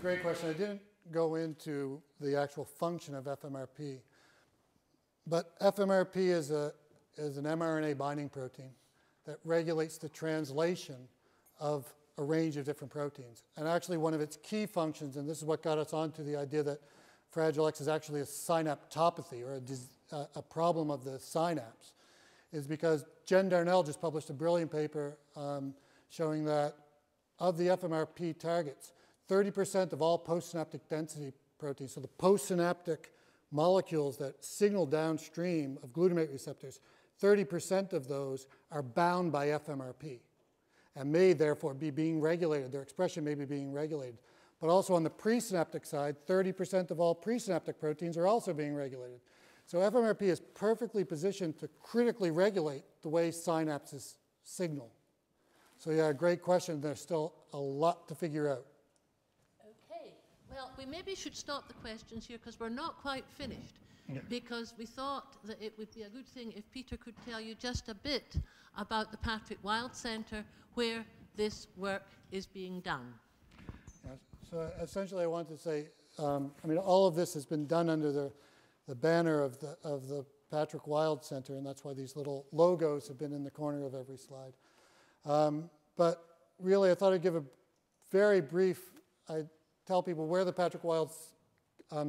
Great question. I didn't go into the actual function of FMRP, but FMRP is an mRNA binding protein that regulates the translation of a range of different proteins. And actually one of its key functions, and this is what got us onto the idea that Fragile X is actually a synaptopathy or a problem of the synapse, is because Jen Darnell just published a brilliant paper showing that of the FMRP targets, 30% of all postsynaptic density proteins, so the postsynaptic molecules that signal downstream of glutamate receptors, 30% of those are bound by FMRP and may therefore be being regulated. Their expression may be being regulated. But also on the presynaptic side, 30% of all presynaptic proteins are also being regulated. So FMRP is perfectly positioned to critically regulate the way synapses signal. So yeah, great question. There's still a lot to figure out. Okay. Well, we maybe should stop the questions here because we're not quite finished. Yeah. Because we thought that it would be a good thing if Peter could tell you just a bit about the Patrick Wild Centre where this work is being done. Yeah, so essentially I want to say, I mean, all of this has been done under the banner of the Patrick Wild Centre, and that's why these little logos have been in the corner of every slide. But really I thought I'd give a very brief, I tell people where the Patrick Wild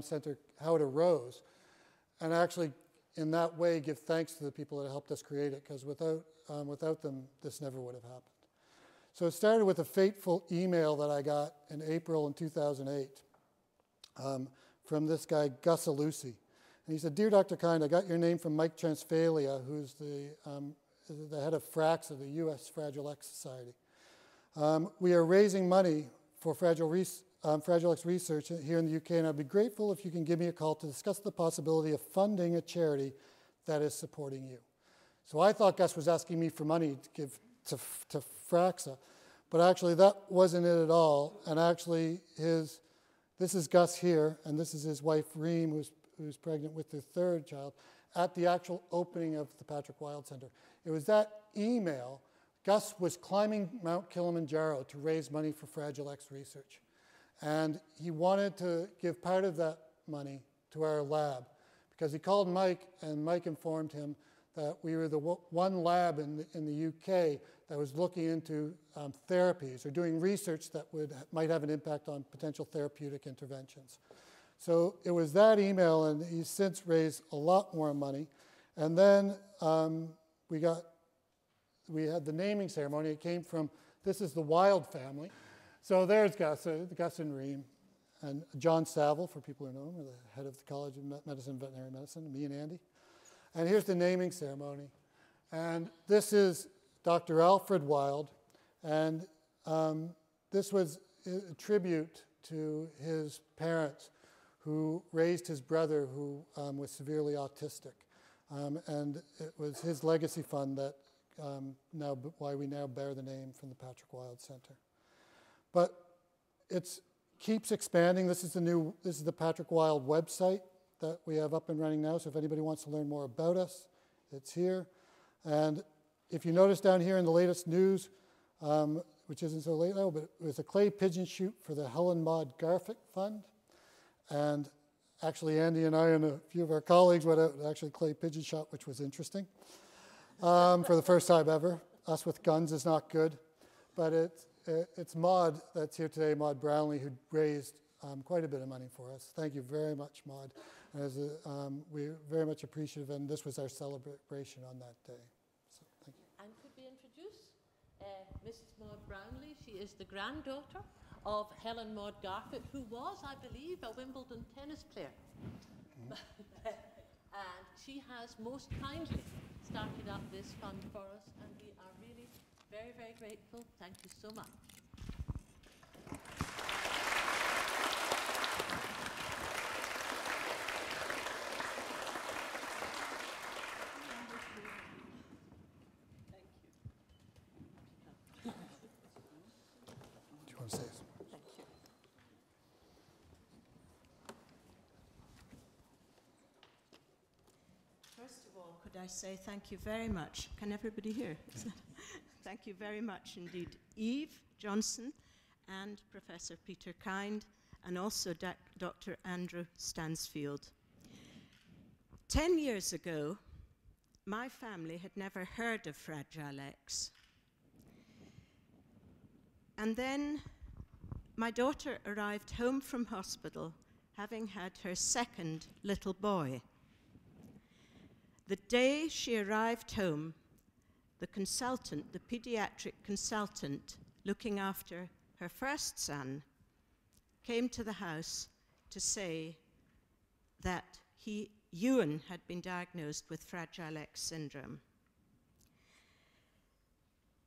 Centre, how it arose. And actually, in that way, give thanks to the people that helped us create it, because without them, this never would have happened. So it started with a fateful email that I got in April in 2008 from this guy, Gus Alussi. And he said, "Dear Dr. Kind, I got your name from Mike Transphalia, who's the head of FRAX of the U.S. Fragile X Society. We are raising money for Fragile X research here in the UK, and I'd be grateful if you can give me a call to discuss the possibility of funding a charity that is supporting you." So I thought Gus was asking me for money to give to Fraxa, but actually that wasn't it at all. And actually, this is Gus here, and this is his wife Reem, who's pregnant with their third child, at the actual opening of the Patrick Wild Centre. It was that email. Gus was climbing Mount Kilimanjaro to raise money for Fragile X research. And he wanted to give part of that money to our lab because he called Mike, and Mike informed him that we were the one lab in the UK that was looking into therapies or doing research that might have an impact on potential therapeutic interventions. So it was that email, and he's since raised a lot more money. And then we had the naming ceremony. It came from, this is the Wild family. So there's Gus and Reem, and John Saville, for people who know him, the head of the College of Medicine and Veterinary Medicine, me and Andy. And here's the naming ceremony. And this is Dr. Alfred Wild, and this was a tribute to his parents who raised his brother who was severely autistic. And it was his legacy fund that why we now bear the name from the Patrick Wild Centre. But it keeps expanding. This is the Patrick Wild website that we have up and running now. So if anybody wants to learn more about us, it's here. And if you notice down here in the latest news, which isn't so late now, but it was a clay pigeon shoot for the Helen Maud Garfick Fund. And actually Andy and I and a few of our colleagues went out and actually clay pigeon shot, which was interesting for the first time ever. Us with guns is not good, but it's Maud that's here today, Maud Brownlee, who raised quite a bit of money for us. Thank you very much, Maud. We're very much appreciative, and this was our celebration on that day. So, thank you. And could we introduce Mrs. Maud Brownlee? She is the granddaughter of Helen Maud Garfick, who was, I believe, a Wimbledon tennis player. Mm-hmm. And she has most kindly started up this fund for us, and we are really very, very grateful. Thank you so much. Thank you. Do you want to say something? Thank you. First of all, could I say thank you very much? Can everybody hear? Yeah. Thank you very much indeed, Eve Johnson and Professor Peter Kind, and also Dr. Andrew Stansfield. 10 years ago, my family had never heard of Fragile X. And then my daughter arrived home from hospital having had her second little boy. The day she arrived home, the consultant, the pediatric consultant looking after her first son, came to the house to say that Ewan had been diagnosed with Fragile X syndrome.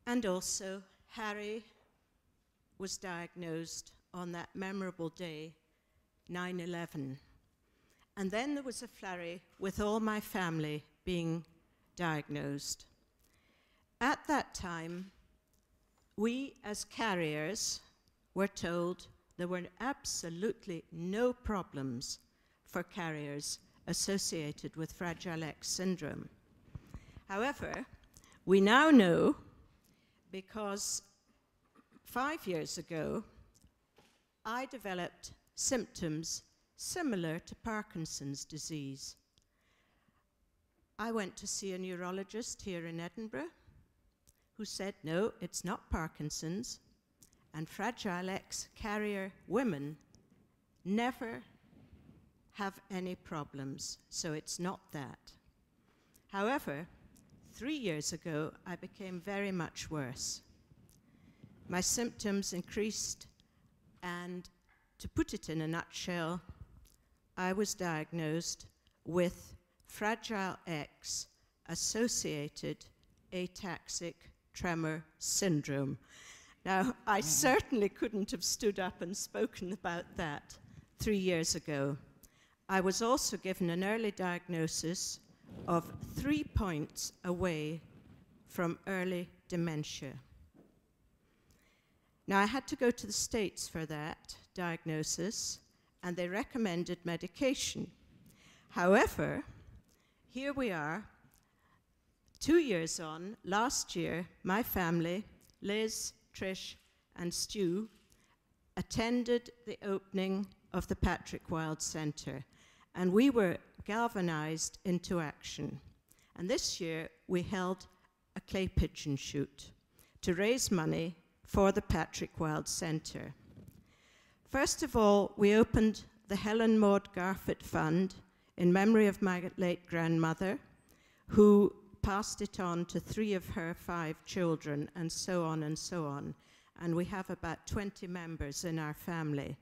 And also, Harry was diagnosed on that memorable day, 9/11. And then there was a flurry with all my family being diagnosed. At that time, we as carriers were told there were absolutely no problems for carriers associated with Fragile X syndrome. However, we now know, because 5 years ago, I developed symptoms similar to Parkinson's disease. I went to see a neurologist here in Edinburgh who said, no, it's not Parkinson's, and Fragile X carrier women never have any problems, so it's not that. However, 3 years ago, I became very much worse. My symptoms increased, and to put it in a nutshell, I was diagnosed with Fragile X Associated Ataxic Tremor Syndrome. Now, I certainly couldn't have stood up and spoken about that 3 years ago. I was also given an early diagnosis of 3 points away from early dementia. Now, I had to go to the States for that diagnosis, and they recommended medication. However, here we are, 2 years on. Last year, my family, Liz, Trish, and Stu, attended the opening of the Patrick Wild Centre, and we were galvanized into action. And this year, we held a clay pigeon shoot to raise money for the Patrick Wild Centre. First of all, we opened the Helen Maud Garfick Fund in memory of my late grandmother, who passed it on to 3 of her 5 children, and so on and so on. And we have about 20 members in our family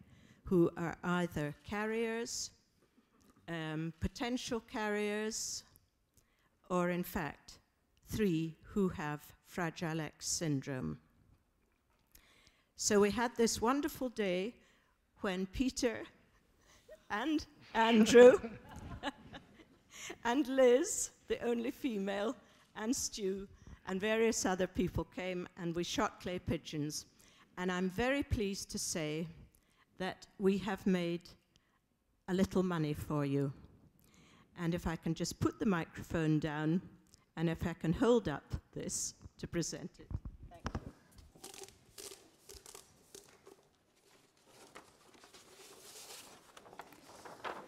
who are either carriers, potential carriers, or in fact, 3 who have Fragile X syndrome. So we had this wonderful day when Peter and Andrew and Liz, the only female, and Stu and various other people came, and we shot clay pigeons. And I'm very pleased to say that we have made a little money for you. And if I can just put the microphone down, and if I can hold up this to present it.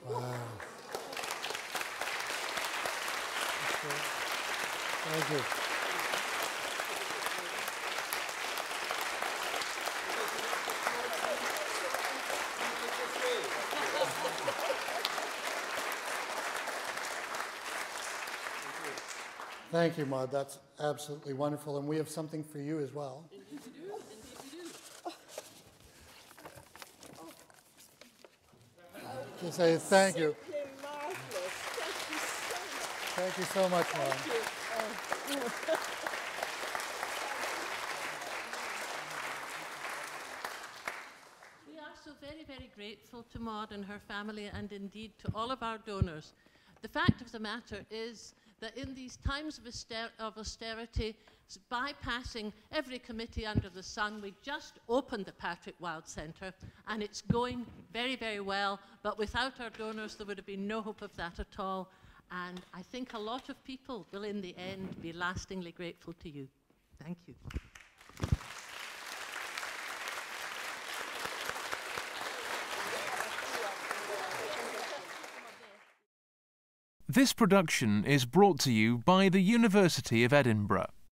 Wow. Thank you. Thank you, Maud. That's absolutely wonderful. And we have something for you as well. To say thank you. Marvelous. Thank you so much. Thank you so much, Mom. We are so very, very grateful to Maud and her family, and indeed to all of our donors. The fact of the matter is that in these times of austerity, bypassing every committee under the sun, we just opened the Patrick Wild Centre, and it's going very, very well, but without our donors there would have been no hope of that at all, and I think a lot of people will in the end be lastingly grateful to you. Thank you. This production is brought to you by the University of Edinburgh.